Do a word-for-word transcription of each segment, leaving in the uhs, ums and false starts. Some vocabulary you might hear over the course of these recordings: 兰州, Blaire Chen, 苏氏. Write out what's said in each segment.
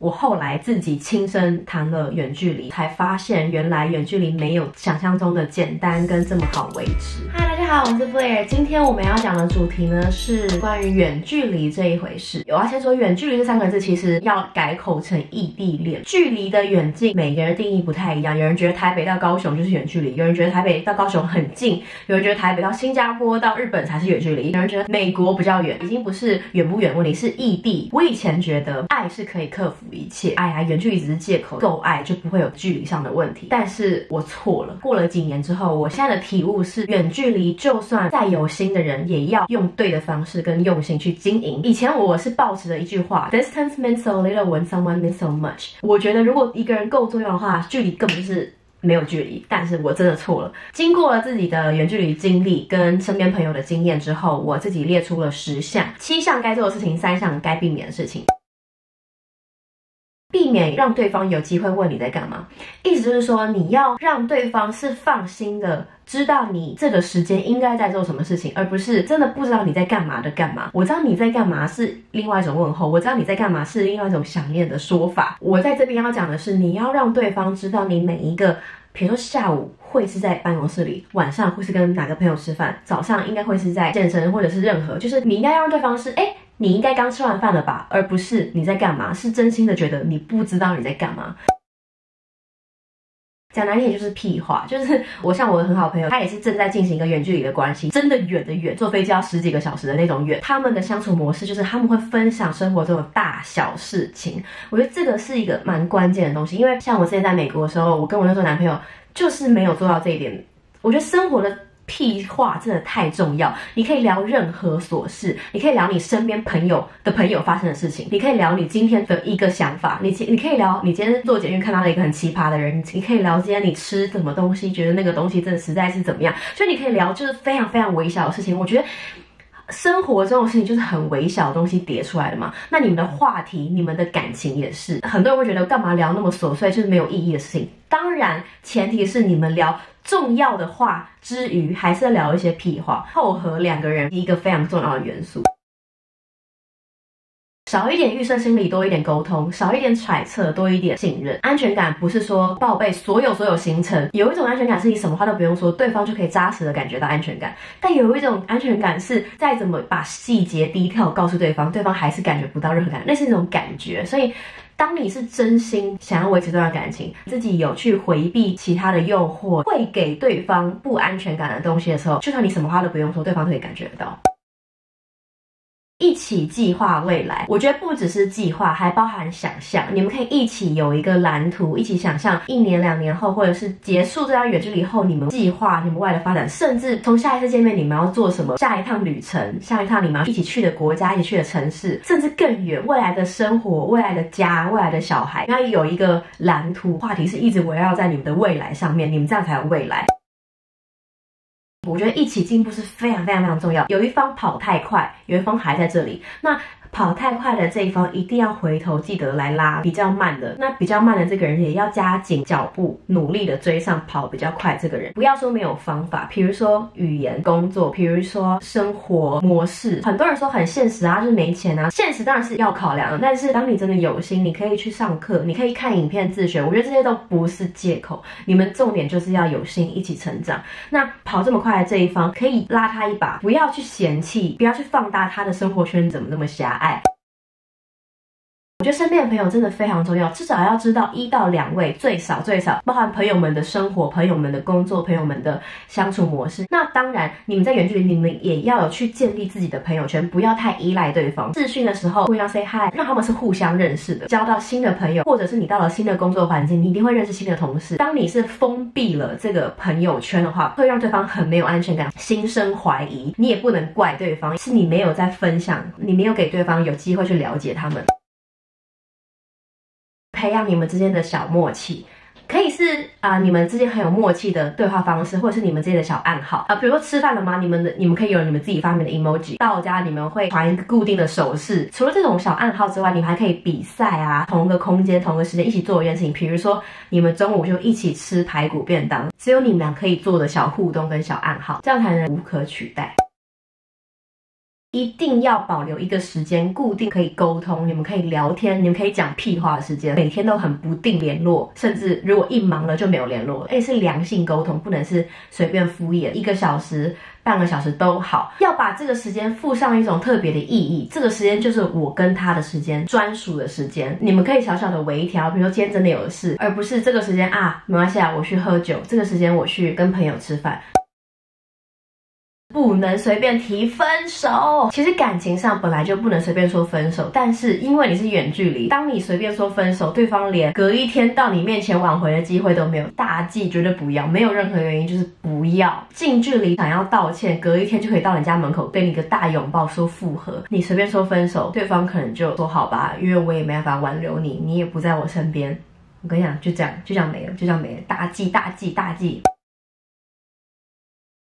我后来自己亲身谈了远距离，才发现原来远距离没有想象中的简单跟这么好维持。嗨，大家好，我是 Blair， 今天我们要讲的主题呢是关于远距离这一回事。我要先说远距离这三个字，其实要改口成异地恋。距离的远近，每个人定义不太一样。有人觉得台北到高雄就是远距离，有人觉得台北到高雄很近，有人觉得台北到新加坡到日本才是远距离，有人觉得美国比较远。已经不是远不远问题，是异地。我以前觉得爱是可以克服一切，哎呀，远距离只是借口，够爱就不会有距离上的问题。但是我错了。过了几年之后，我现在的体悟是，远距离就算再有心的人，也要用对的方式跟用心去经营。以前我是抱持的一句话 ，distance means so little when someone means so much。我觉得如果一个人够重要的话，距离根本就是没有距离，但是我真的错了。经过了自己的远距离经历跟身边朋友的经验之后，我自己列出了十项，七项该做的事情，三项该避免的事情。避免让对方有机会问你在干嘛，意思就是说你要让对方是放心的知道你这个时间应该在做什么事情，而不是真的不知道你在干嘛的干嘛。我知道你在干嘛是另外一种问候，我知道你在干嘛是另外一种想念的说法。我在这边要讲的是，你要让对方知道你每一个，比如说下午会是在办公室里，晚上会是跟哪个朋友吃饭，早上应该会是在健身，或者是任何，就是你应该让对方是哎，你应该刚吃完饭了吧，而不是你在干嘛，是真心的觉得你不知道你在干嘛。讲难听就是屁话，就是我像我的很好朋友，他也是正在进行一个远距离的关系，真的远的远，坐飞机要十几个小时的那种远。他们的相处模式就是他们会分享生活中的大小事情，我觉得这个是一个蛮关键的东西。因为像我之前在美国的时候，我跟我那时候男朋友就是没有做到这一点。我觉得生活的屁话真的太重要，你可以聊任何琐事，你可以聊你身边朋友的朋友发生的事情，你可以聊你今天的一个想法，你你可以聊你今天坐捷运看到了一个很奇葩的人，你可以聊今天你吃什么东西，觉得那个东西真的实在是怎么样，所以你可以聊就是非常非常微小的事情。我觉得生活这种事情就是很微小的东西叠出来的嘛，那你们的话题，你们的感情也是。很多人会觉得干嘛聊那么琐碎，就是没有意义的事情。当然前提是你们聊重要的话之余，还是要聊一些屁话，凑合两个人一个非常重要的元素。少一点预设心理，多一点沟通；少一点揣测，多一点信任。安全感不是说报备所有所有行程，有一种安全感是你什么话都不用说，对方就可以扎实的感觉到安全感；但有一种安全感是再怎么把细节低调告诉对方，对方还是感觉不到任何感，那是一种感觉。所以当你是真心想要维持这段感情，自己有去回避其他的诱惑，会给对方不安全感的东西的时候，就算你什么话都不用说，对方都可以感觉得到。一起计划未来，我觉得不只是计划，还包含想象。你们可以一起有一个蓝图，一起想象一年两年后，或者是结束这段远距离后，你们计划你们未来的发展，甚至从下一次见面你们要做什么，下一趟旅程，下一趟你们要一起去的国家，一起去的城市，甚至更远，未来的生活，未来的家，未来的小孩，要有一个蓝图。话题是一直围绕在你们的未来上面，你们这样才有未来。我觉得一起进步是非常非常非常重要，有一方跑太快，有一方还在这里，那跑太快的这一方一定要回头记得来拉比较慢的，那比较慢的这个人也要加紧脚步，努力的追上跑比较快这个人。不要说没有方法，比如说语言、工作，比如说生活模式。很多人说很现实啊，就是没钱啊，现实当然是要考量的，但是当你真的有心，你可以去上课，你可以看影片自学，我觉得这些都不是借口。你们重点就是要有心一起成长。那跑这么快的这一方可以拉他一把，不要去嫌弃，不要去放大他的生活圈怎么那么狭隘。爱，我觉得身边的朋友真的非常重要，至少要知道一到两位，最少最少，包含朋友们的生活、朋友们的工作、朋友们的相处模式。那当然，你们在远距离，你们也要有去建立自己的朋友圈，不要太依赖对方。视讯的时候互相 say hi， 让他们是互相认识的，交到新的朋友，或者是你到了新的工作环境，你一定会认识新的同事。当你是封闭了这个朋友圈的话，会让对方很没有安全感，心生怀疑。你也不能怪对方，是你没有在分享，你没有给对方有机会去了解他们。培养你们之间的小默契，可以是啊、呃，你们之间很有默契的对话方式，或者是你们之间的小暗号啊、呃，比如说吃饭了吗？你们的你们可以有你们自己发明的 emoji， 到家你们会传一个固定的手势。除了这种小暗号之外，你们还可以比赛啊，同个空间、同个时间一起做一件事情，比如说你们中午就一起吃排骨便当，只有你们俩可以做的小互动跟小暗号，这样才能无可取代。一定要保留一个时间固定可以沟通，你们可以聊天，你们可以讲屁话的时间，每天都很不定联络，甚至如果一忙了就没有联络了。哎，是良性沟通，不能是随便敷衍，一个小时、半个小时都好，要把这个时间附上一种特别的意义。这个时间就是我跟他的时间，专属的时间。你们可以小小的微调，比如说今天真的有事，而不是这个时间啊，没关系啊，我去喝酒，这个时间我去跟朋友吃饭。 不能随便提分手。其实感情上本来就不能随便说分手，但是因为你是远距离，当你随便说分手，对方连隔一天到你面前挽回的机会都没有。大忌，绝对不要，没有任何原因就是不要。近距离想要道歉，隔一天就可以到你家门口给你个大拥抱说复合，你随便说分手，对方可能就说好吧，因为我也没办法挽留你，你也不在我身边。我跟你讲，就这样，就这样没了，就这样没了，大忌，大忌，大忌。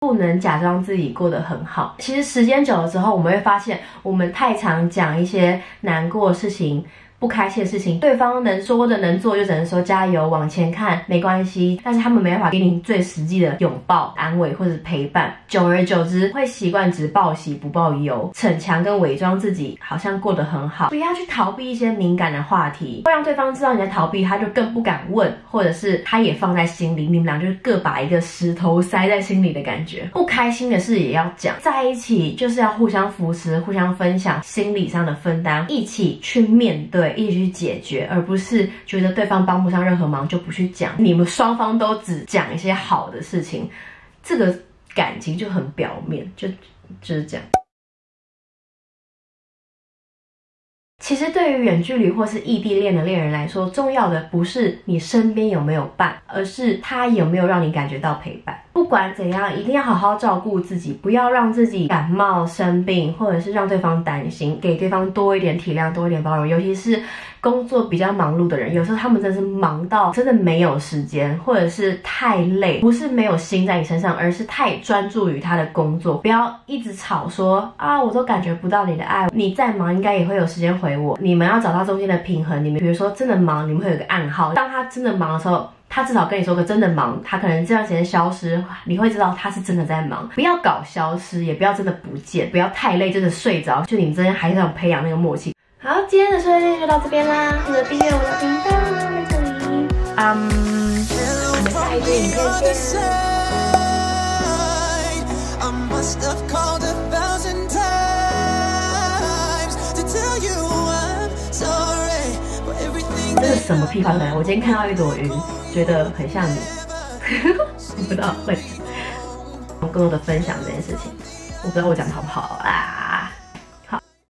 不能假装自己过得很好。其实时间久了之后，我们会发现，我们太常讲一些难过的事情、不开心的事情，对方能说的、能做，就只能说加油、往前看，没关系。但是他们没办法给你最实际的拥抱、安慰或者陪伴。久而久之，会习惯只报喜不报忧，逞强跟伪装自己好像过得很好。不要去逃避一些敏感的话题，会让对方知道你在逃避，他就更不敢问，或者是他也放在心里。你们俩就是各把一个石头塞在心里的感觉。 不开心的事也要讲，在一起就是要互相扶持、互相分享心理上的分担，一起去面对、一起去解决，而不是觉得对方帮不上任何忙就不去讲。你们双方都只讲一些好的事情，这个感情就很表面，就就是这样。 其实，对于远距离或是异地恋的恋人来说，重要的不是你身边有没有伴，而是他有没有让你感觉到陪伴。不管怎样，一定要好好照顾自己，不要让自己感冒、生病，或者是让对方担心，给对方多一点体谅，多一点包容。尤其是工作比较忙碌的人，有时候他们真的是忙到真的没有时间，或者是太累，不是没有心在你身上，而是太专注于他的工作。不要一直吵说啊，我都感觉不到你的爱，你再忙应该也会有时间回。 我，你们要找到中间的平衡。你们比如说真的忙，你们会有个暗号。当他真的忙的时候，他至少跟你说个真的忙。他可能这段时间消失，你会知道他是真的在忙。不要搞消失，也不要真的不见，不要太累，真的睡着。就你们之间还是要培养那个默契。好，今天的碎碎念就到这边啦。记得订阅我的频道，在这里。嗯，我们下一支影片见。这是什么屁话？我今天看到一朵云，觉得很像你，我不知道会有更多的分享这件事情，我不知道我讲的好不好啊。